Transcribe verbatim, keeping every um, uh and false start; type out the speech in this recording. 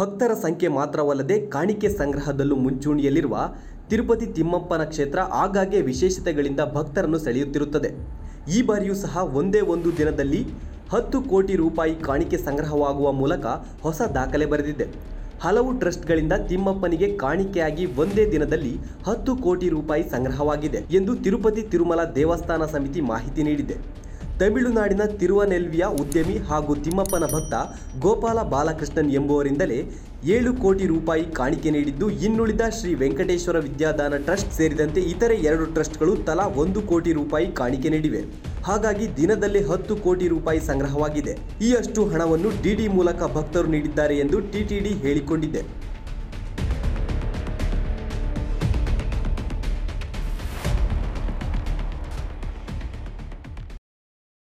ಭಕ್ತರ ಸಂಖ್ಯೆ ಮಾತ್ರವಲ್ಲದೆ ಕಾಣಿಕೆ ಸಂಗ್ರಹದಲ್ಲೂ ಮುಂಚೂಣಿಯಲ್ಲಿರುವ ತಿರುಪತಿ ತಿಮ್ಮಪ್ಪನ ಕ್ಷೇತ್ರ ಆಗಾಗ್ಗೆ ವಿಶೇಷತೆಗಳಿಂದ ಭಕ್ತರನ್ನು ಸೆಳೆಯುತ್ತಿರುತ್ತದೆ. ಈ ಬಾರಿಯೂ ಸಹ ಒಂದೇ ಒಂದು ದಿನದಲ್ಲಿ ಹತ್ತು ಕೋಟಿ ರೂಪಾಯಿ ಕಾಣಿಕೆ ಸಂಗ್ರಹವಾಗುವ ಮೂಲಕ ಹೊಸ ದಾಖಲೆ ಬರೆದಿದೆ. ಹಲವು ಟ್ರಸ್ಟ್ಗಳಿಂದ ತಿಮ್ಮಪ್ಪನಿಗೆ ಕಾಣಿಕೆಯಾಗಿ ಒಂದೇ ದಿನದಲ್ಲಿ ಹತ್ತು ಕೋಟಿ ರೂಪಾಯಿ ಸಂಗ್ರಹವಾಗಿದೆ ಎಂದು ತಿರುಪತಿ ತಿರುಮಲ ದೇವಸ್ಥಾನ ಸಮಿತಿ ಮಾಹಿತಿ ನೀಡಿದೆ. ತಮಿಳುನಾಡಿನ ತಿರುವನೆಲ್ವಿಯ ಉದ್ಯಮಿ ಹಾಗೂ ತಿಮ್ಮಪ್ಪನ ಭಕ್ತ ಗೋಪಾಲ ಬಾಲಕೃಷ್ಣನ್ ಎಂಬುವರಿಂದಲೇ ಏಳು ಕೋಟಿ ರೂಪಾಯಿ ಕಾಣಿಕೆ ನೀಡಿದ್ದು, ಇನ್ನುಳಿದ ಶ್ರೀ ವೆಂಕಟೇಶ್ವರ ವಿದ್ಯಾದಾನ ಟ್ರಸ್ಟ್ ಸೇರಿದಂತೆ ಇತರೆ ಎರಡು ಟ್ರಸ್ಟ್ಗಳು ತಲಾ ಒಂದು ಕೋಟಿ ರೂಪಾಯಿ ಕಾಣಿಕೆ ನೀಡಿವೆ. ಹಾಗಾಗಿ ದಿನದಲ್ಲಿ ಹತ್ತು ಕೋಟಿ ರೂಪಾಯಿ ಸಂಗ್ರಹವಾಗಿದೆ. ಈ ಅಷ್ಟು ಹಣವನ್ನು ಡಿಡಿ ಮೂಲಕ ಭಕ್ತರು ನೀಡಿದ್ದಾರೆ ಎಂದು ಟಿಟಿಡಿ ಹೇಳಿಕೊಂಡಿದೆ.